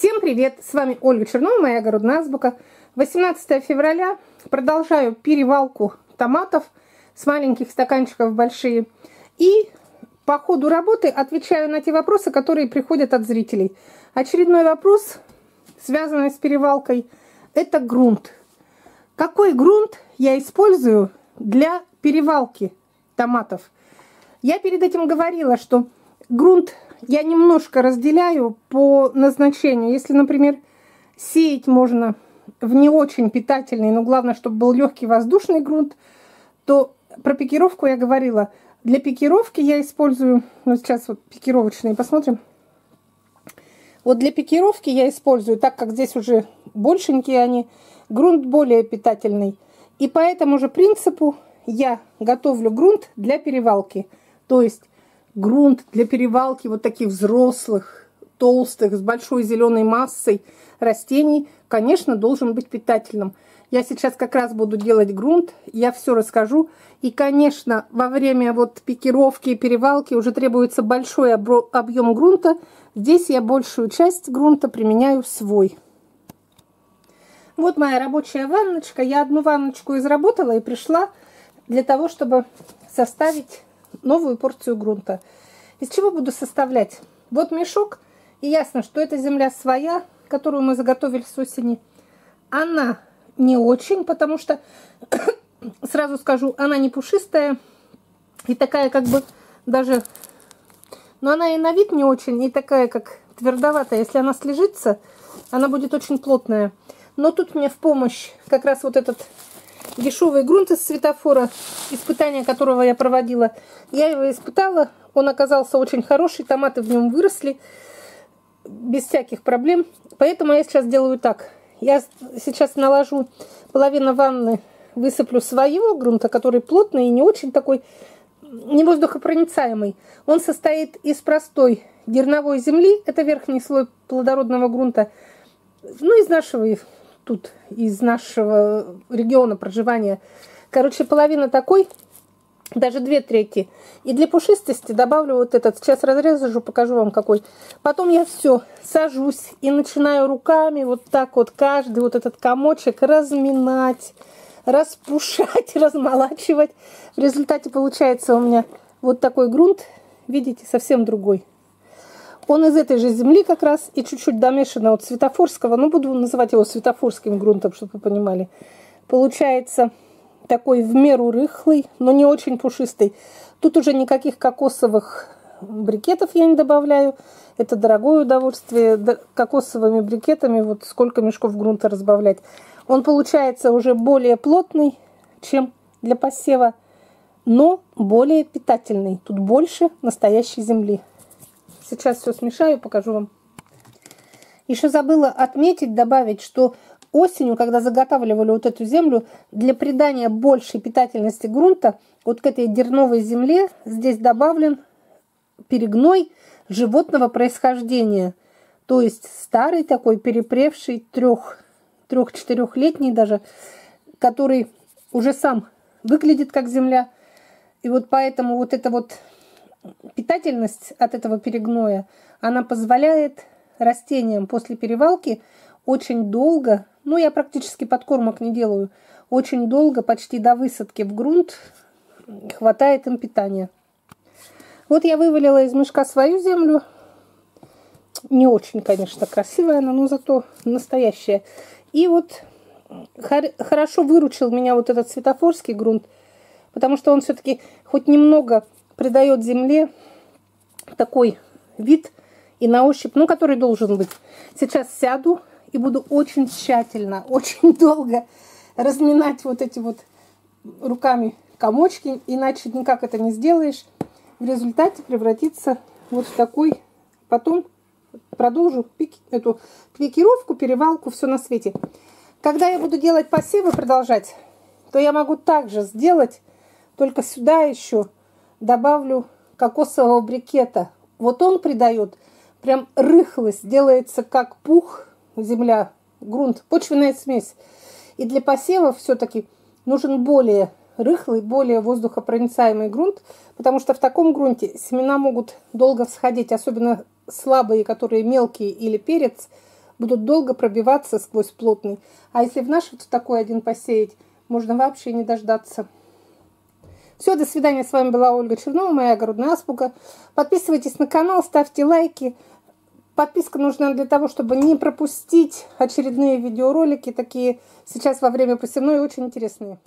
Всем привет! С вами Ольга Чернова, моя огородная азбука. 18 февраля. Продолжаю перевалку томатов с маленьких стаканчиков в большие. И по ходу работы отвечаю на те вопросы, которые приходят от зрителей. Очередной вопрос, связанный с перевалкой, это грунт. Какой грунт я использую для перевалки томатов? Я перед этим говорила, что грунт я немножко разделяю по назначению. Если, например, сеять можно в не очень питательный, но главное, чтобы был легкий воздушный грунт, то про пикировку я говорила. Для пикировки я использую, ну сейчас вот пикировочные посмотрим. Вот для пикировки я использую, так как здесь уже большенькие они, грунт более питательный. И по этому же принципу я готовлю грунт для перевалки. То есть грунт для перевалки вот таких взрослых, толстых, с большой зеленой массой растений, конечно, должен быть питательным. Я сейчас как раз буду делать грунт, я все расскажу. И, конечно, во время вот пикировки и перевалки уже требуется большой объем грунта. Здесь я большую часть грунта применяю свой. Вот моя рабочая ванночка. Я одну ванночку изработала и пришла для того, чтобы составить новую порцию грунта. Из чего буду составлять? Вот мешок. И ясно, что это земля своя, которую мы заготовили с осени. Она не очень, потому что, сразу скажу, она не пушистая и такая как бы даже... Но она и на вид не очень, и такая как твердоватая. Если она слежится, она будет очень плотная. Но тут мне в помощь как раз вот этот дешевый грунт из светофора, испытание которого я проводила. Я его испытала, он оказался очень хороший, томаты в нем выросли без всяких проблем. Поэтому я сейчас делаю так. Я сейчас наложу половину ванны, высыплю своего грунта, который плотный и не очень такой, не воздухопроницаемый. Он состоит из простой дерновой земли, это верхний слой плодородного грунта, ну из нашего тут, из нашего региона проживания. Короче, половина такой, даже 2/3. И для пушистости добавлю вот этот. Сейчас разрежу, покажу вам какой. Потом я все сажусь и начинаю руками вот так вот каждый вот этот комочек разминать, распушать, размолачивать. В результате получается у меня вот такой грунт, видите, совсем другой. Он из этой же земли как раз и чуть-чуть домешано от светофорского. Ну, буду называть его светофорским грунтом, чтобы вы понимали. Получается такой в меру рыхлый, но не очень пушистый. Тут уже никаких кокосовых брикетов я не добавляю. Это дорогое удовольствие кокосовыми брикетами. Вот сколько мешков грунта разбавлять. Он получается уже более плотный, чем для посева, но более питательный. Тут больше настоящей земли. Сейчас все смешаю, покажу вам. Еще забыла отметить, добавить, что осенью, когда заготавливали вот эту землю, для придания большей питательности грунта, вот к этой дерновой земле здесь добавлен перегной животного происхождения. То есть старый такой, перепревший, трех-четырехлетний даже, который уже сам выглядит как земля. И вот поэтому вот это вот... питательность от этого перегноя, она позволяет растениям после перевалки очень долго, ну я практически подкормок не делаю, очень долго, почти до высадки в грунт, хватает им питания. Вот я вывалила из мешка свою землю. Не очень, конечно, красивая она, но зато настоящая. И вот хорошо выручил меня вот этот светофорский грунт, потому что он все-таки хоть немного... придает земле такой вид и на ощупь, ну, который должен быть. Сейчас сяду и буду очень тщательно, очень долго разминать вот эти вот руками комочки, иначе никак это не сделаешь. В результате превратится вот в такой. Потом продолжу эту пикировку, перевалку, все на свете. Когда я буду делать посевы, продолжать, то я могу также сделать, только сюда еще добавлю кокосового брикета. Вот он придает прям рыхлость, делается как пух, земля, грунт, почвенная смесь. И для посевов все-таки нужен более рыхлый, более воздухопроницаемый грунт, потому что в таком грунте семена могут долго всходить, особенно слабые, которые мелкие, или перец, будут долго пробиваться сквозь плотный. А если в наш вот такой один посеять, можно вообще не дождаться. Все, до свидания. С вами была Ольга Чернова, моя огородная азбука. Подписывайтесь на канал, ставьте лайки. Подписка нужна для того, чтобы не пропустить очередные видеоролики. Такие сейчас во время посевной очень интересные.